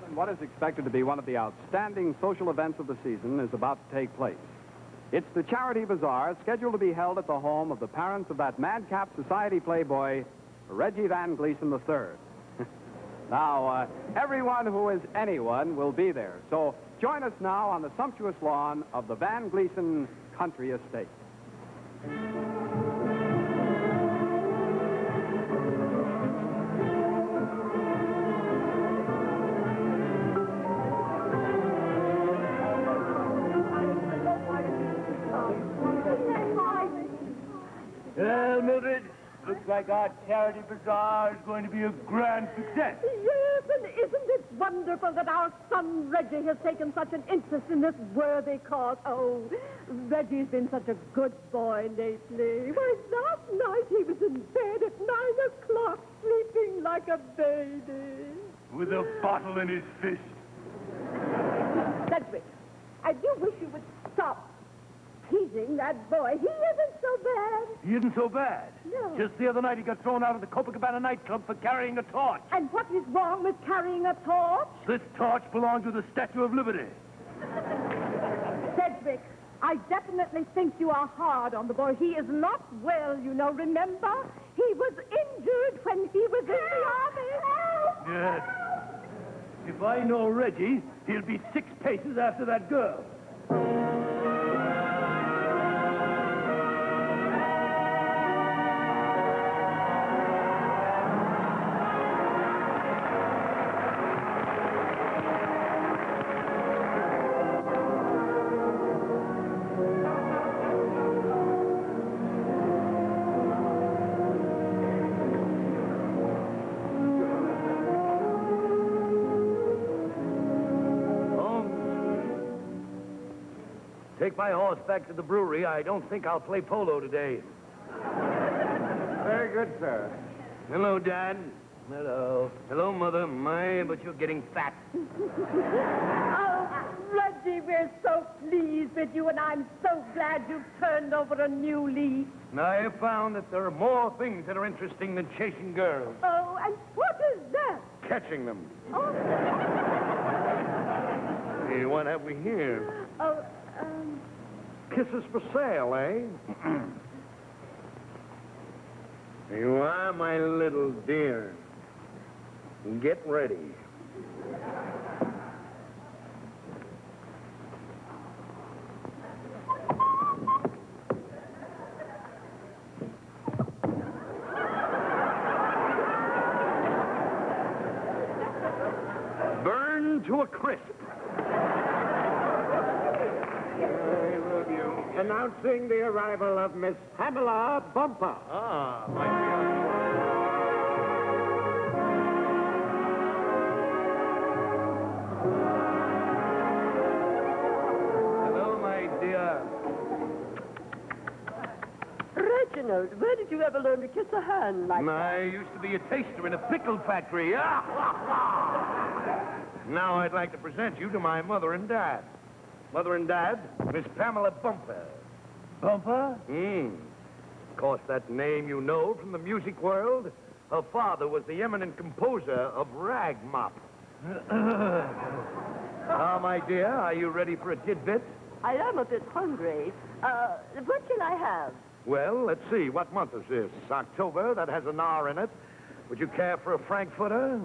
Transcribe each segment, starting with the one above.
world, and what is expected to be one of the outstanding social events of the season is about to take place. It's the Charity Bazaar, scheduled to be held at the home of the parents of that madcap society playboy, Reggie Van Gleason III. Now, everyone who is anyone will be there, so join us now on the sumptuous lawn of the Van Gleason Country Estate. Well, Mildred, looks like our Charity Bazaar is going to be a grand success. Yes, and isn't it wonderful that our son Reggie has taken such an interest in this worthy cause? Oh, Reggie's been such a good boy lately. Why, last night he was in bed at 9 o'clock, sleeping like a baby. With a bottle in his fist. Sedgwick, I do wish you would stop teasing that boy. He isn't so bad. He isn't so bad? No. Just the other night he got thrown out of the Copacabana nightclub for carrying a torch. And what is wrong with carrying a torch? This torch belongs to the Statue of Liberty. Sedgwick, I definitely think you are hard on the boy. He is not well, you know, remember? He was injured when he was in the army. Yes. If I know Reggie, he'll be 6 paces after that girl. Take my horse back to the brewery. I don't think I'll play polo today. Very good, sir. Hello, Dad. Hello. Hello, Mother. My, but you're getting fat. Oh, Reggie, we're so pleased with you, and I'm so glad you've turned over a new leaf. I have found that there are more things that are interesting than chasing girls. Oh, and what is that? Catching them. Oh. Hey, what have we here? Oh. Kisses for sale, eh? You are my little dear. Get ready. Burn to a crisp. Announcing the arrival of Miss Pamela Bumper. Ah, my dear. Hello, my dear. Reginald, where did you ever learn to kiss a hand like that? I used to be a taster in a pickle factory. Now I'd like to present you to my mother and dad. Mother and Dad, Miss Pamela Bumper. Bumper? Of course, that name you know from the music world. Her father was the eminent composer of Rag Mop. Ah, my dear, are you ready for a tidbit? I am a bit hungry. What can I have? Well, let's see. What month is this? October. That has an R in it. Would you care for a frankfurter?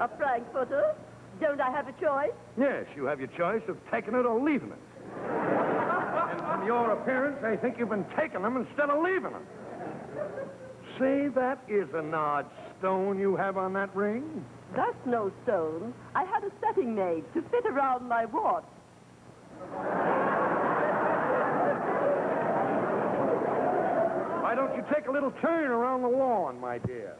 A frankfurter? Don't I have a choice? Yes, you have your choice of taking it or leaving it. And from your appearance, I think you've been taking them instead of leaving them. See, that is an odd stone you have on that ring. That's no stone. I had a setting made to fit around my watch. Why don't you take a little turn around the lawn, my dear?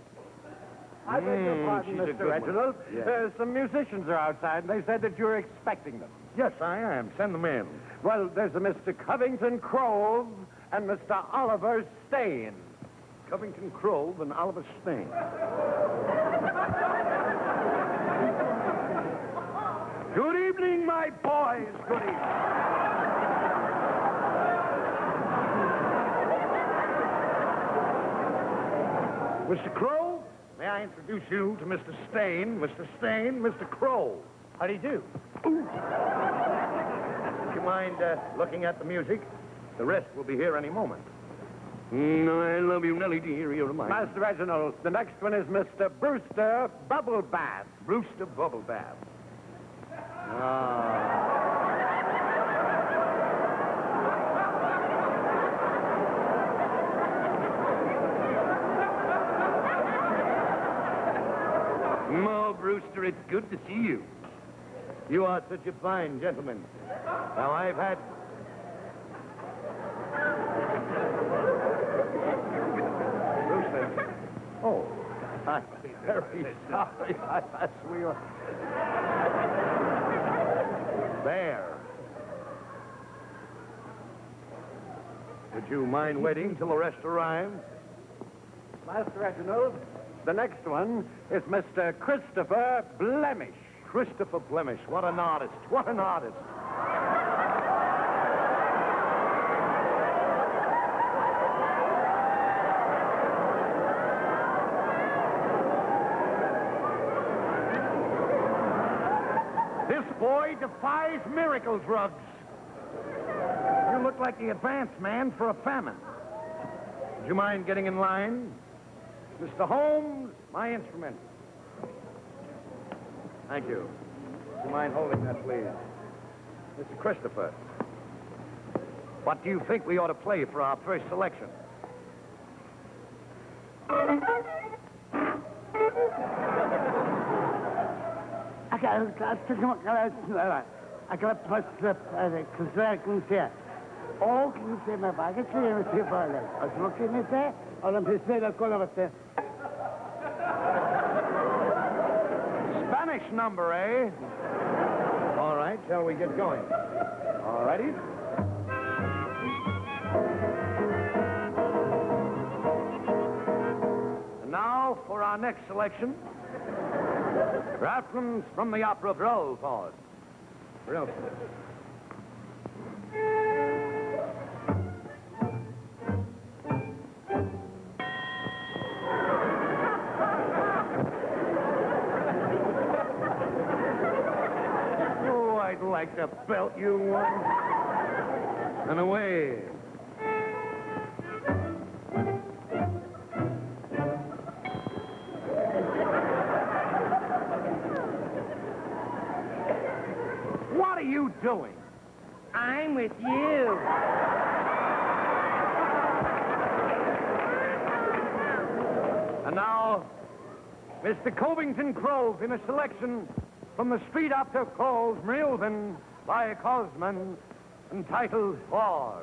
I beg your pardon, Mr. Reginald. Yes. Some musicians are outside, and they said that you're expecting them. Yes, I am. Send them in. Well, there's a Mr. Covington Crowe and Mr. Oliver Stain. Covington Crowe and Oliver Stain. Good evening, my boys. Good evening. Mr. Crowe? May I introduce you to Mr. Stain, Mr. Stain, Mr. Crowe. How do you do? Ooh. Do you mind looking at the music? The rest will be here any moment. I love you, Nellie dear, you're mine. Master Reginald, the next one is Mr. Brewster Bubble Bath. Brewster Bubble Bath. Ah. Mo Brewster, it's good to see you. You are such a fine gentleman. Now, I've had... Brewster. Oh, I'm very sorry. I swear. There. Would you mind waiting till the rest arrives? Master Reginald, the next one is Mr. Christopher Blemish. Christopher Blemish, what an artist, what an artist. This boy defies miracle drugs. You look like the advance man for a famine. Would you mind getting in line? Mr. Holmes, my instrument. Thank you. Do you mind holding that, please? Mr. Christopher, what do you think we ought to play for our first selection? Spanish number, eh? All right, shall we get going? All righty. And now for our next selection. Ratlins from the Opera of Rolford. Like to belt you one. And away. What are you doing? I'm with you. And now, Mr. Covington Crowe in a selection from the street opera called Mrilven by a Cosman, entitled War.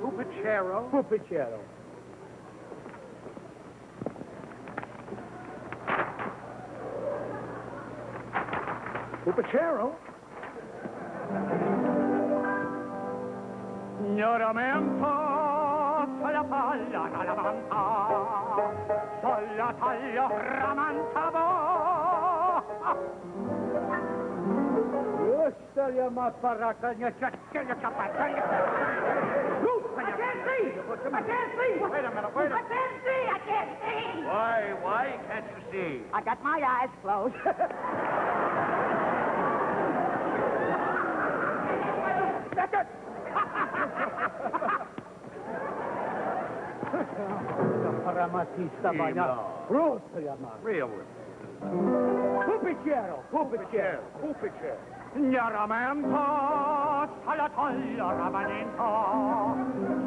Pupicero. Pupicero? I can't see! Wait a minute. I can't see! Why can't you see? I got my eyes closed. That's it! Real with Pupicero. Nyaramento, Salatallo Ramanento,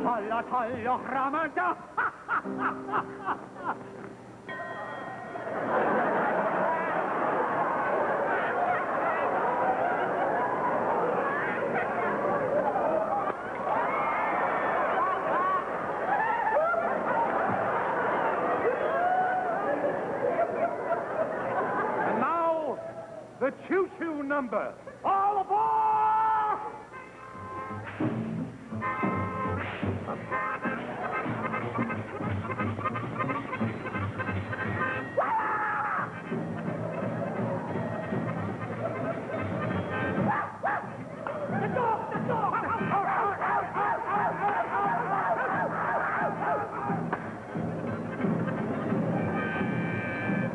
Salatallo Ramanta. number. All aboard!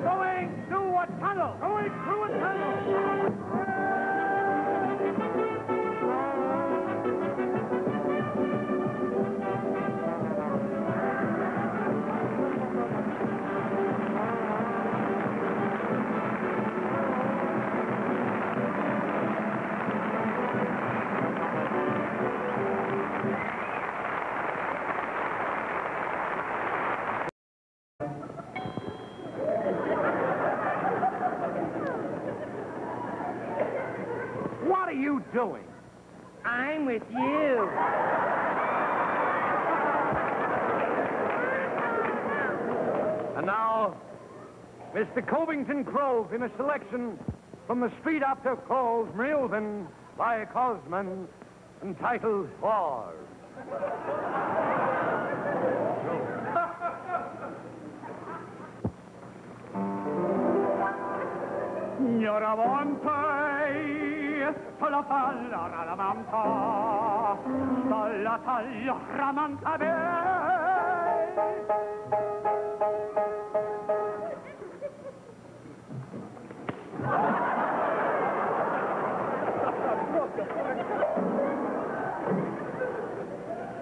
Going through a tunnel. Doing? I'm with you. And now, Mr. Covington Crowe in a selection from the street after Crowe's Mrielden by Cosman, entitled War. You're a one time. La palla la manta, la taglia ramanta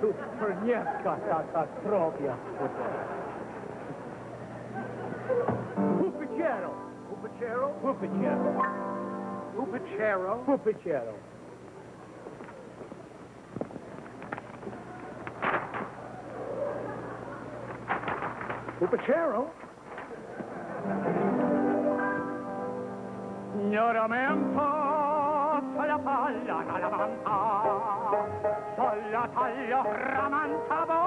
Supernievka katastrofia. Pupicero, pupicero, pupicero. Pupicero. Pupicero. Pupicero. Ignoramento, la palla, la lavanta, sola taglia, ramantavo.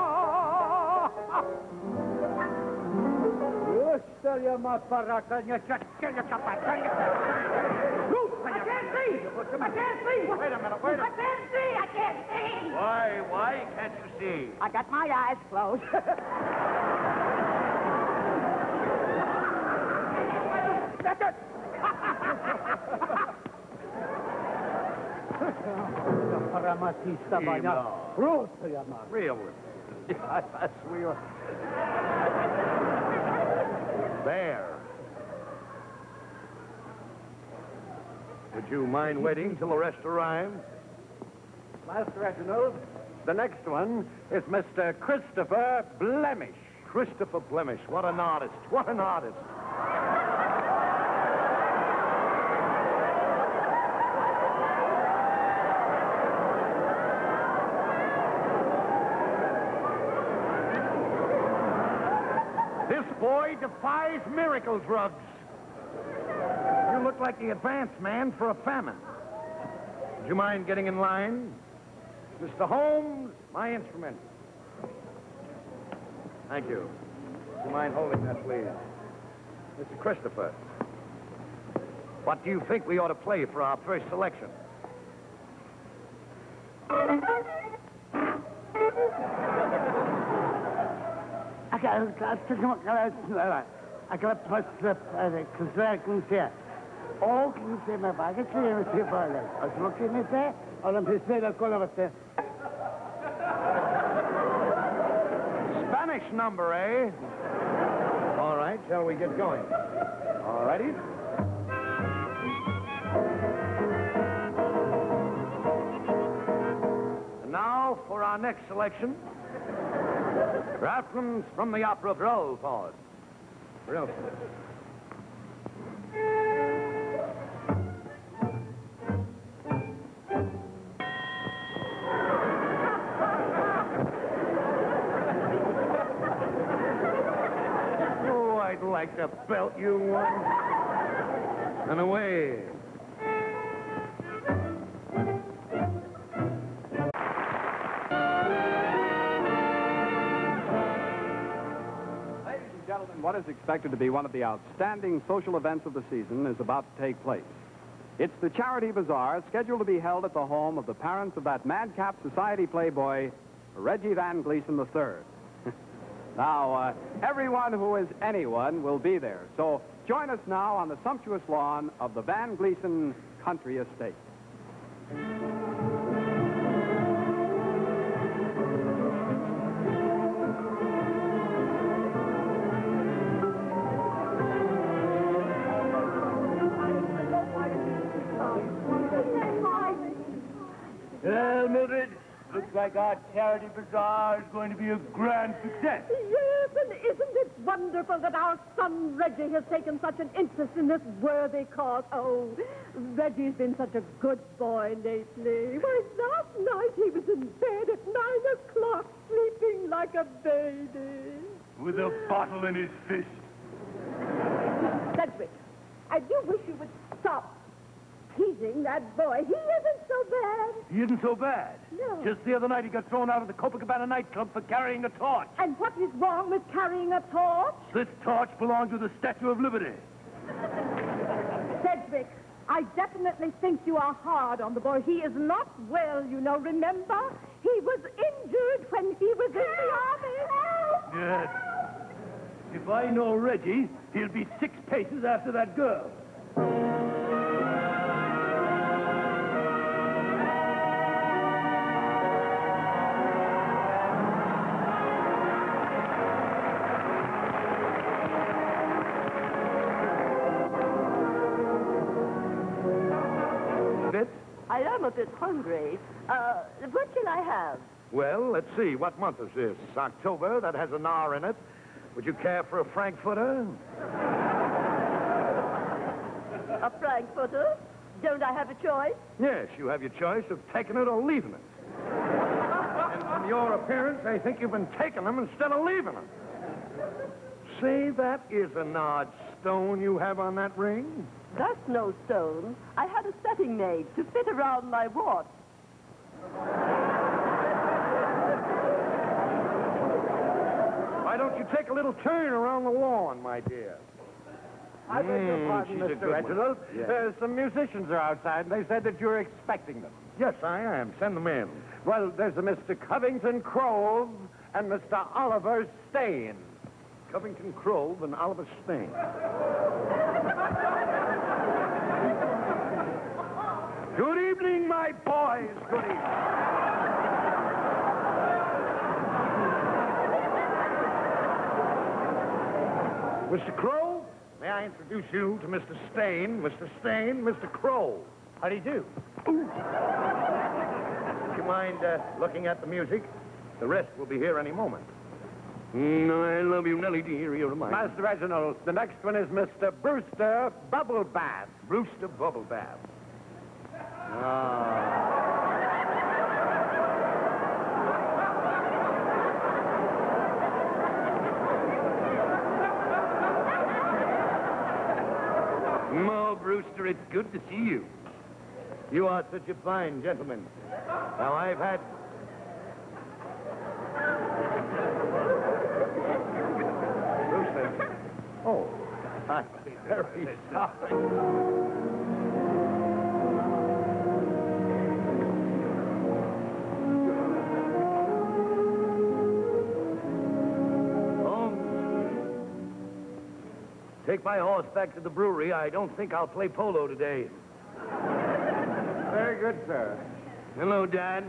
I can't see! Wait a minute, wait a minute. I can't see! I can't see! Why can't you see? I got my eyes closed. That's it! Real with me. That's real. There. Would you mind waiting till the rest arrives? Master Reginald, the next one is Mr. Christopher Blemish. Christopher Blemish, what an artist, what an artist. This boy defies miracle drugs. Look like the advance man for a famine. Would you mind getting in line? Mr. Holmes, my instrument. Thank you. Would you mind holding that, please? Mr. Christopher, what do you think we ought to play for our first selection? I got all can see my bag, it's clear with your father. I was looking at that, and I'm just saying I'll call over there. Spanish number, eh? All right, shall we get going? All righty. And now for our next selection. Raflins from the opera of Rolford. I'd like to belt you one. And away. Ladies and gentlemen, what is expected to be one of the outstanding social events of the season is about to take place. It's the Charity Bazaar, scheduled to be held at the home of the parents of that madcap society playboy, Reggie Van Gleason III. Now, everyone who is anyone will be there, so join us now on the sumptuous lawn of the Van Gleason Country Estate. Well, Mildred, looks like our Charity Bazaar is going to be a grand success. Yes, and isn't it wonderful that our son Reggie has taken such an interest in this worthy cause? Oh, Reggie's been such a good boy lately. Why, last night he was in bed at 9 o'clock, sleeping like a baby. With a bottle in his fist. Sedgwick, I do wish you would stop teasing that boy. He isn't so bad. He isn't so bad? No. Just the other night he got thrown out of the Copacabana nightclub for carrying a torch. And what is wrong with carrying a torch? This torch belongs to the Statue of Liberty. Sedgwick, I definitely think you are hard on the boy. He is not well, you know, remember? He was injured when he was in the army. Yes. If I know Reggie, he'll be 6 paces after that girl. I am a bit hungry. What can I have? Well, let's see. What month is this? October. That has an R in it. Would you care for a frankfurter? A frankfurter? Don't I have a choice? Yes, you have your choice of taking it or leaving it. And from your appearance, I think you've been taking them instead of leaving them. See, that is an odd stone you have on that ring. That's no stone. I had a setting made to fit around my watch. Why don't you take a little turn around the lawn, my dear? I beg your pardon, Mr. Reginald. Yes. Some musicians are outside, and they said that you were expecting them. Yes, I am. Send them in. Well, there's a Mr. Covington Crowe and Mr. Oliver Stain. Covington Crowe and Oliver Stain. Good evening, my boys. Good evening. Mr. Crowe, may I introduce you to Mr. Stain, Mr. Stain, Mr. Crowe. How do you do? Ooh. Do you mind looking at the music? The rest will be here any moment. I love you, Nellie, to hear your mind. Master Reginald, the next one is Mr. Brewster Bubble Bath. Brewster Bubble Bath. Mo Brewster, it's good to see you. You are such a fine gentleman. Now, I've had... Brewster. Oh, I'm very sorry. Take my horse back to the brewery. I don't think I'll play polo today. Very good, sir. Hello, Dad.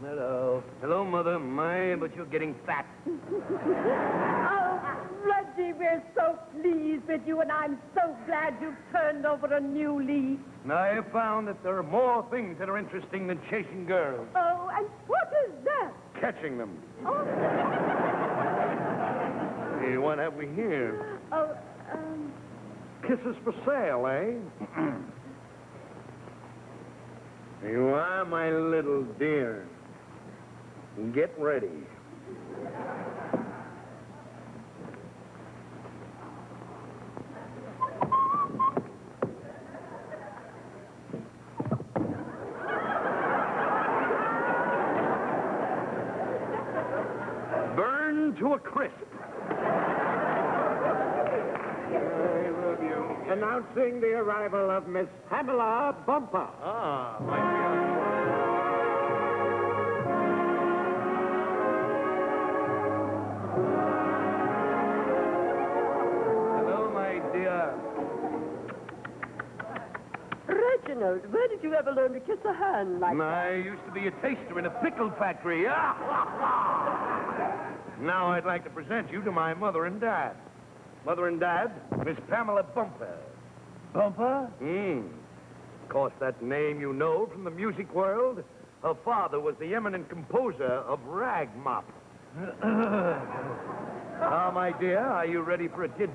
Hello. Hello, Mother. My, but you're getting fat. Oh, Reggie, we're so pleased with you, and I'm so glad you've turned over a new leaf. I have found that there are more things that are interesting than chasing girls. Oh, and what is that? Catching them. Oh. Hey, what have we here? Oh. Kisses for sale, eh? You are my little dear. Get ready. Burn to a crisp. announcing the arrival of Miss Pamela Bumper. Ah, my dear. Reginald, where did you ever learn to kiss a hand like that? I used to be a taster in a pickle factory. Now I'd like to present you to my mother and dad. Mother and dad, Miss Pamela Bumper. Bumper? Of course, that name you know from the music world. Her father was the eminent composer of Rag Mop. Ah, my dear, are you ready for a kid?